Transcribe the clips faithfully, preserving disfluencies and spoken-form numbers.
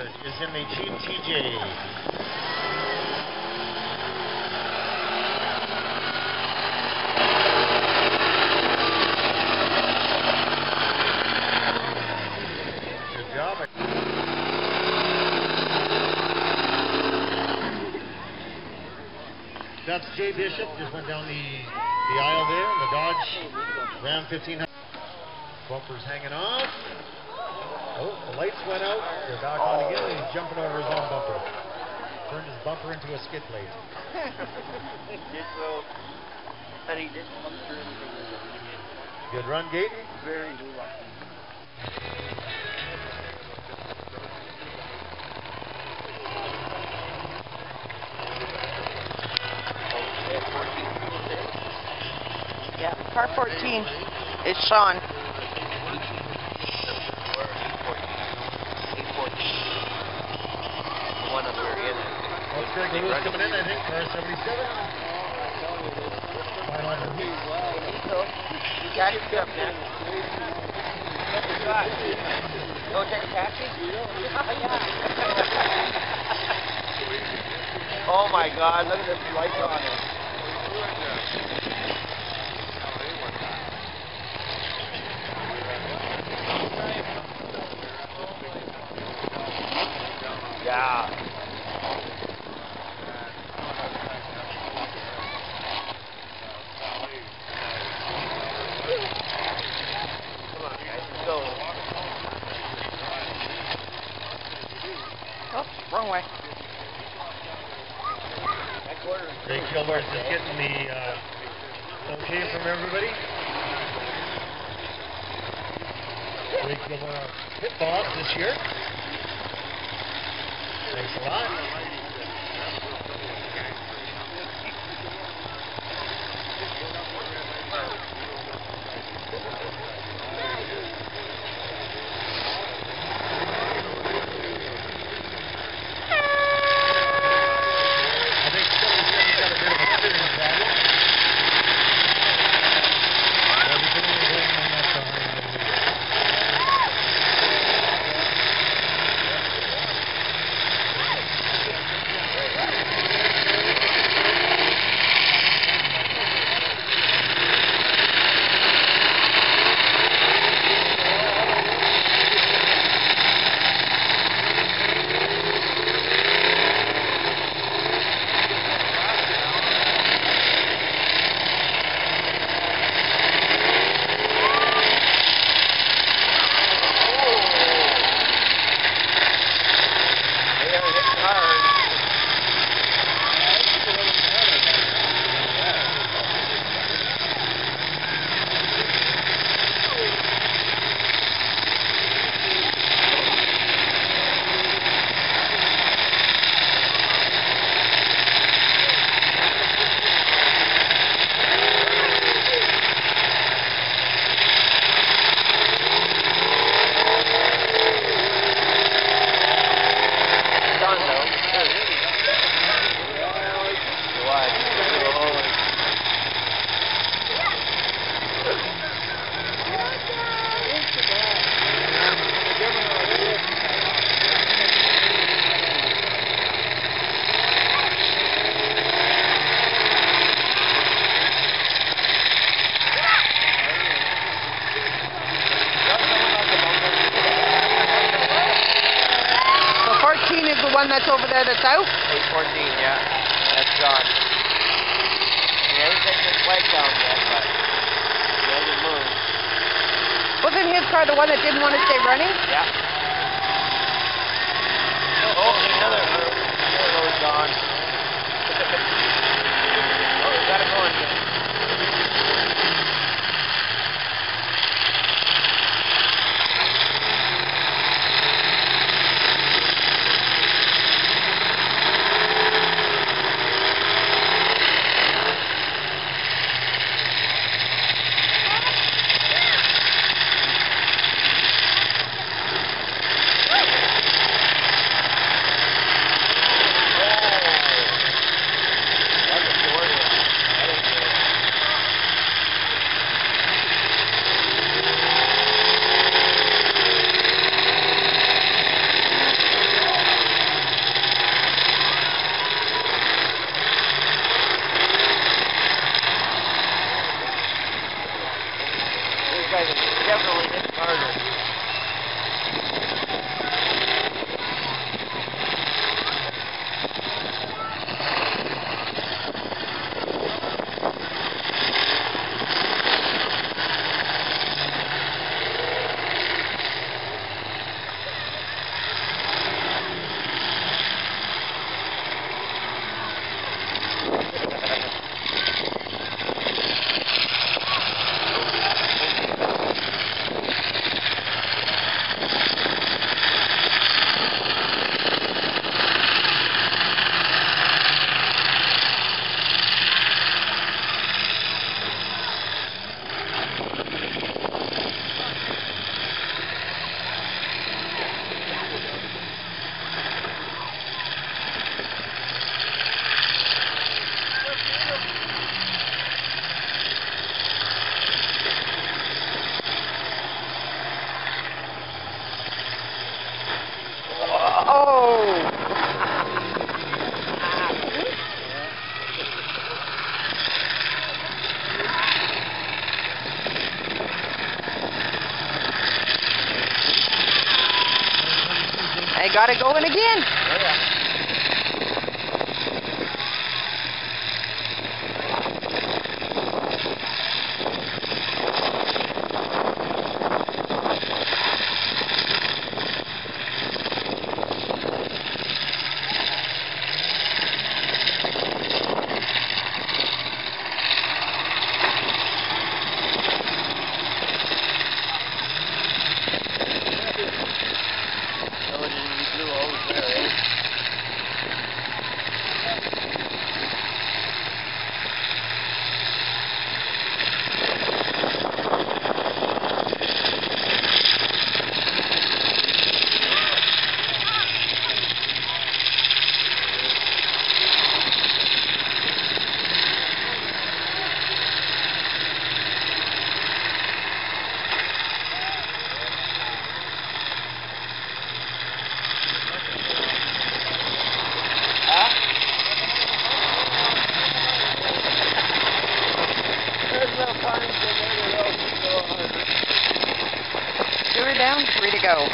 one fifteen hundred is in the Jeep T J. That's Jay Bishop, just went down the, the aisle there in the Dodge Ram fifteen hundred. Bumper's hanging on. Oh, the lights went out. They're back on again, and he's jumping over his own bumper. Turned his bumper into a skid plate. Good run, Gaten. Very good run. Yeah, car fourteen is Sean. The one that we were in. That's Greg Lewis coming in, I think, car seventy-seven. You got it up now. Go take a taxi? Oh my God, look at this light on it. Yeah. Come on, guys, let's go. Oh, wrong way. Ray Kilmar is just getting the uh, okay from everybody. Ray Kilmar hit boss this year. Thanks a lot. That's over there, that's out? eight fourteen, yeah. That's gone. He hasn't taken his flag down yet, but he hasn't moved. Wasn't his car the one that didn't want to stay running? Yeah. Oh, another group. Another road gone. Oh, we got it going again. I got it going again. Oh, yeah. Down, three to go.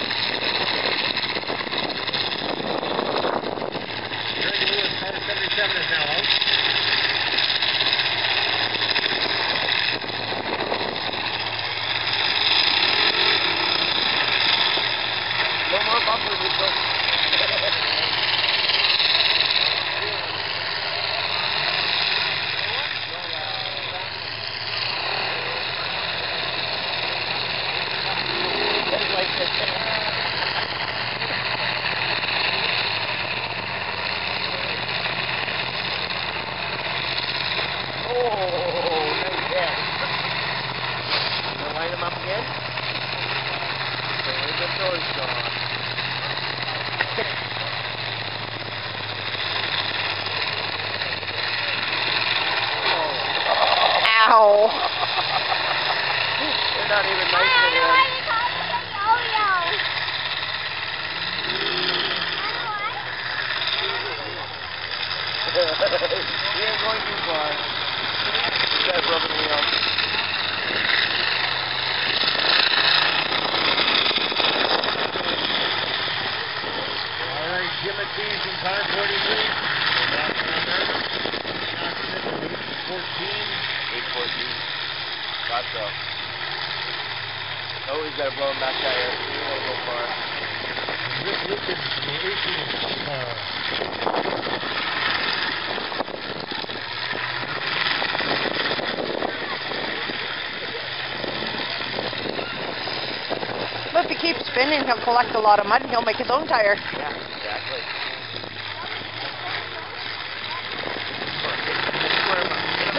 But if he keeps spinning, he'll collect a lot of mud and he'll make his own tire. Yeah, exactly.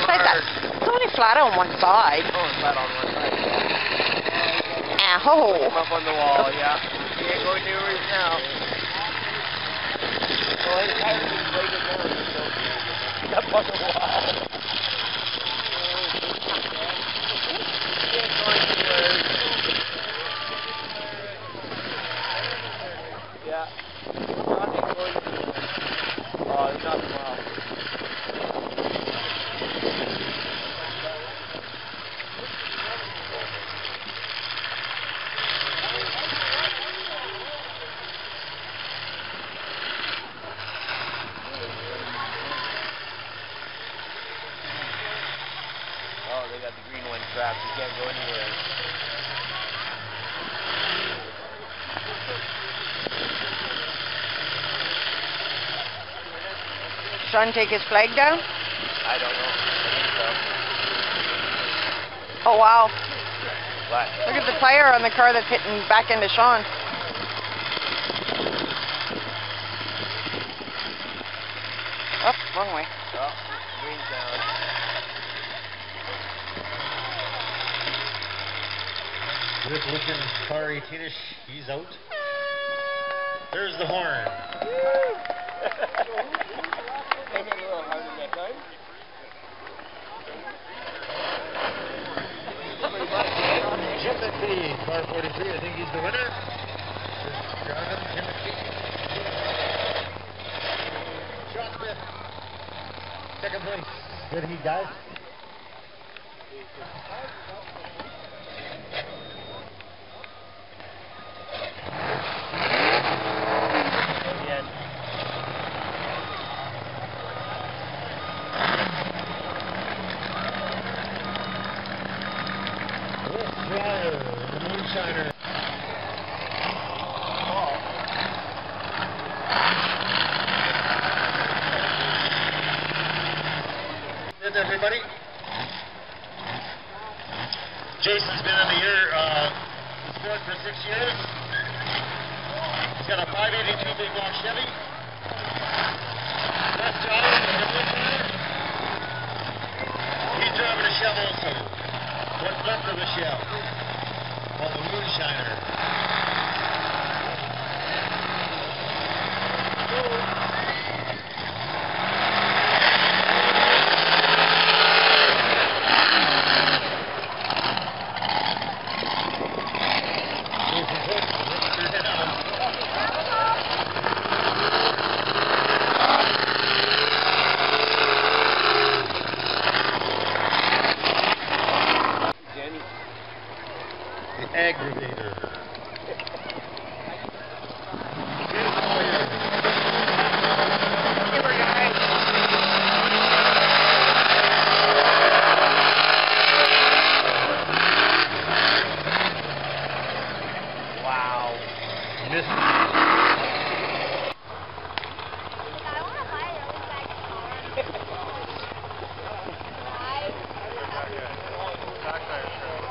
Besides that, it's only flat on one side. Oh, it's flat on one side. Yeah. Ow. Put him up on the wall, yeah. He ain't going anywhere now. Well, his tire is way down, so he's up on the wall. Sean take his flag down? I don't know. I think so. Oh wow. What? Look at the tire on the car that's hitting back into Sean. Oh, wrong way. Oh, green down. Good looking car eighteen-ish, he's out. There's the horn. Car forty-three, I think he's the winner. Jonathan Timothy. Sean Smith. Second place. Good heat, guys. everybody. Jason's been in the year, uh, he's been for six years. He's got a five eighty-two big block Chevy. That's John, he's driving a Chev also. What's left of a Chev? Called the Moonshiner.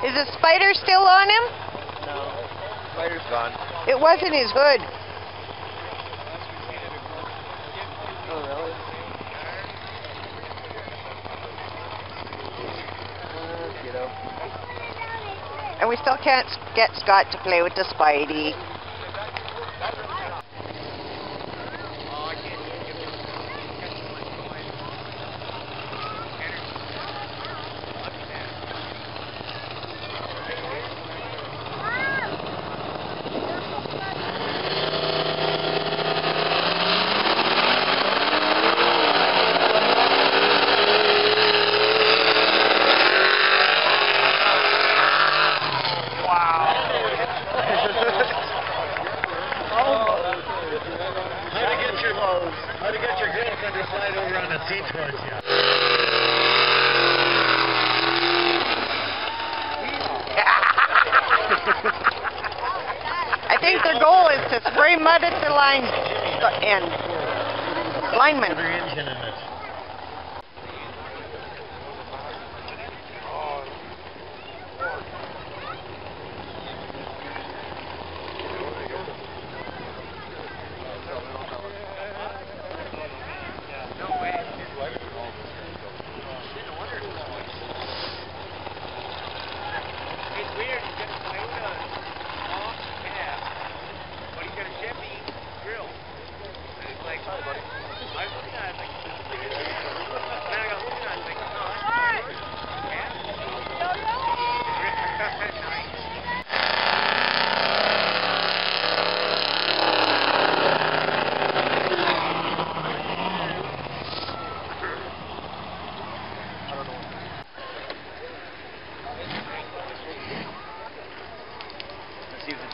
Is the spider still on him? No, the spider's gone. It wasn't his hood. Oh, really? Uh, you know. And we still can't get Scott to play with the Spidey. I think their goal is to spray mud at the line and linemen.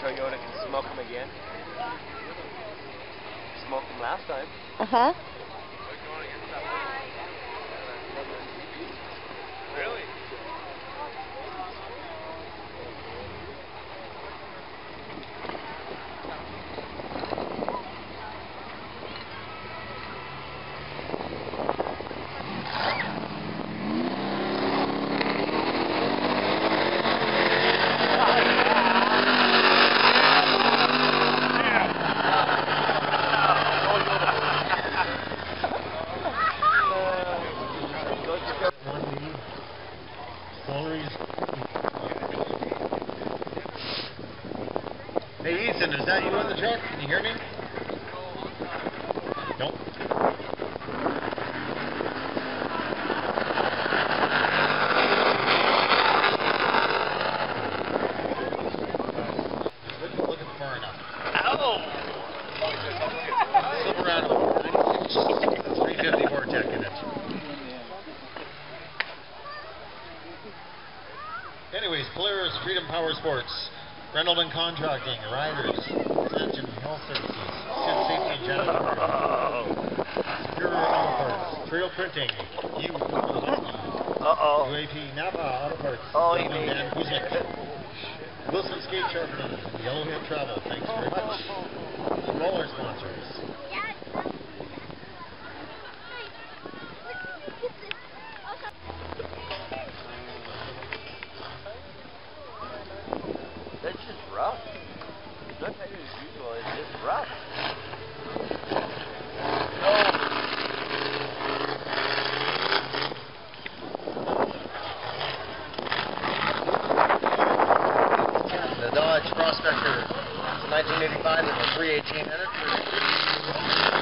Toyota can smoke them again. Smoked them last time. Uh huh. Really? Hey Ethan, is that you on the truck? Can you hear me? Nope. We're looking far enough. Ow! Slip around a little bit. three fifty vortex in it. Anyways, Polaris Freedom Power Sports. Rental and Contracting, Riders, Extension Health Services, Ship Safety Janitor, Superior Auto Parts, Trail Printing, U, Uh-oh. U A P, NAPA Auto Parts, oh, you mean Dan Huzik, Wilson Skate Sharpening, Yellowhead Travel, thanks very much. Smaller sponsors. Yes. Dodge Prospector. It's a nineteen eighty-five with a three eighteen in it.